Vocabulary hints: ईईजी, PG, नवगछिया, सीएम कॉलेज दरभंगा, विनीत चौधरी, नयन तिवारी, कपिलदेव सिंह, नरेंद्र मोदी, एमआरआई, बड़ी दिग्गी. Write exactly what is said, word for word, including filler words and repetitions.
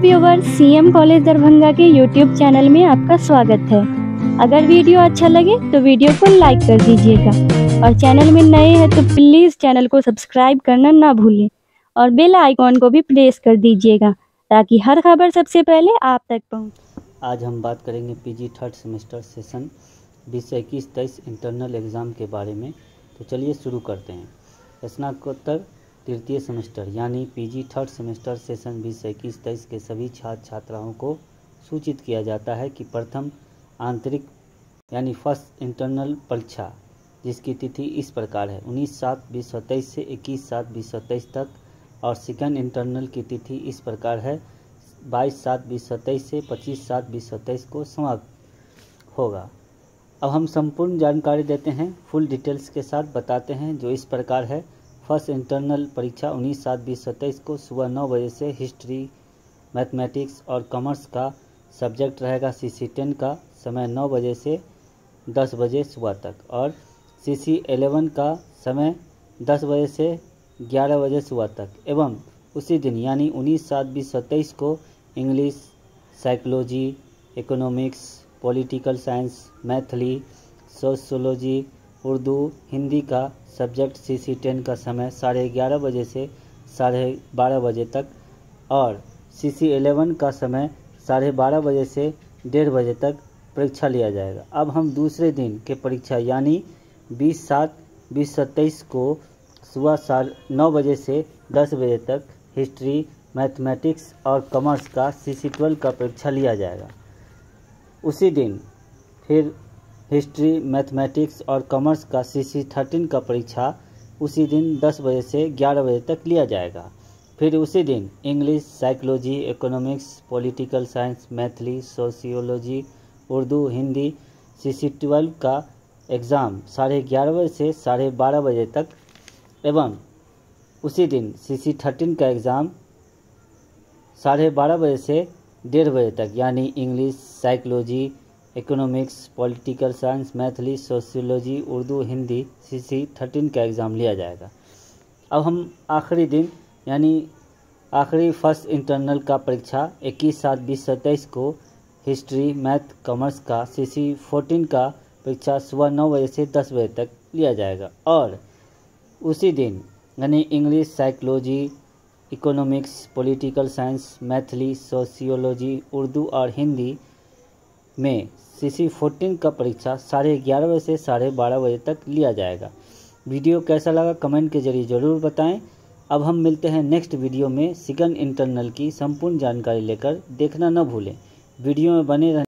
Viewers, सीएम कॉलेज दरभंगा के YouTube channel में आपका स्वागत है। अगर वीडियो अच्छा लगे तो वीडियो को लाइक कर दीजिएगा और चैनल में नए हैं तो प्लीज़ चैनल को सब्सक्राइब करना ना भूलें और बेल आइकॉन को भी प्रेस कर दीजिएगा ताकि हर खबर सबसे पहले आप तक पहुंचे। आज हम बात करेंगे पीजी थर्ड सेमेस्टर सेशन बीस इक्कीस तेईस इंटरनल एग्ज़ाम के बारे में। तो चलिए शुरू करते हैं। स्नातकोत्तर तृतीय सेमेस्टर यानी पीजी थर्ड सेमेस्टर सेशन बीस इक्कीस तेईस के सभी छात्र छात्राओं को सूचित किया जाता है कि प्रथम आंतरिक यानी फर्स्ट इंटरनल परीक्षा जिसकी तिथि इस प्रकार है उन्नीस सात बीस सौ तेईस से इक्कीस सात बीस सौ तेईस तक, और सेकंड इंटरनल की तिथि इस प्रकार है बाईस सात बीस सौ तेईस से पच्चीस सात बीस सौ तेईस को समाप्त होगा। अब हम संपूर्ण जानकारी देते हैं, फुल डिटेल्स के साथ बताते हैं, जो इस प्रकार है। फर्स्ट इंटरनल परीक्षा उन्नीस सात बीस सौ तेईस को सुबह नौ बजे से हिस्ट्री, मैथमेटिक्स और कॉमर्स का सब्जेक्ट रहेगा। सी सी टेन का समय नौ बजे से दस बजे सुबह तक और सी सी एलेवन का समय दस बजे से ग्यारह बजे सुबह तक, एवं उसी दिन यानी उन्नीस सात बीस सौ तेईस को English, psychology, economics, political science, Maithili, sociology, Urdu, Hindi का सब्जेक्ट सी सी टेन का समय साढ़े ग्यारह बजे से साढ़े बारह बजे तक और सी सी एलेवन का समय साढ़े बारह बजे से डेढ़ बजे तक परीक्षा लिया जाएगा। अब हम दूसरे दिन के परीक्षा यानी बीस सात बीस सौ तेईस को सुबह साढ़े नौ बजे से दस बजे तक हिस्ट्री, मैथमेटिक्स और कॉमर्स का सी सी ट्वेल्व का परीक्षा लिया जाएगा। उसी दिन फिर हिस्ट्री, मैथमेटिक्स और कॉमर्स का सी सी थर्टीन का परीक्षा उसी दिन दस बजे से ग्यारह बजे तक लिया जाएगा। फिर उसी दिन English, psychology, economics, political science, Maithili, sociology, Urdu, Hindi C C twelve का एग्ज़ाम साढ़े ग्यारह बजे से साढ़े बारह बजे तक, एवं उसी दिन सी सी थर्टीन का एग्ज़ाम साढ़े बारह बजे से डेढ़ बजे तक यानी English, psychology, economics, political science, Maithili, sociology, Urdu, Hindi C C thirteen का एग्ज़ाम लिया जाएगा। अब हम आखिरी दिन यानी आखिरी फर्स्ट इंटरनल का परीक्षा इक्कीस सात बीस सौ तेईस को हिस्ट्री, मैथ, कॉमर्स का सी सी फोर्टीन का परीक्षा सुबह नौ बजे से दस बजे तक लिया जाएगा और उसी दिन यानी English, psychology, economics, political science, Maithili, sociology, Urdu और हिंदी में सी सी फोर्टीन का परीक्षा साढ़े ग्यारह बजे से साढ़े बारह बजे तक लिया जाएगा। वीडियो कैसा लगा कमेंट के जरिए ज़रूर बताएं। अब हम मिलते हैं नेक्स्ट वीडियो में सेकंड इंटरनल की संपूर्ण जानकारी लेकर। देखना न भूलें, वीडियो में बने रहें।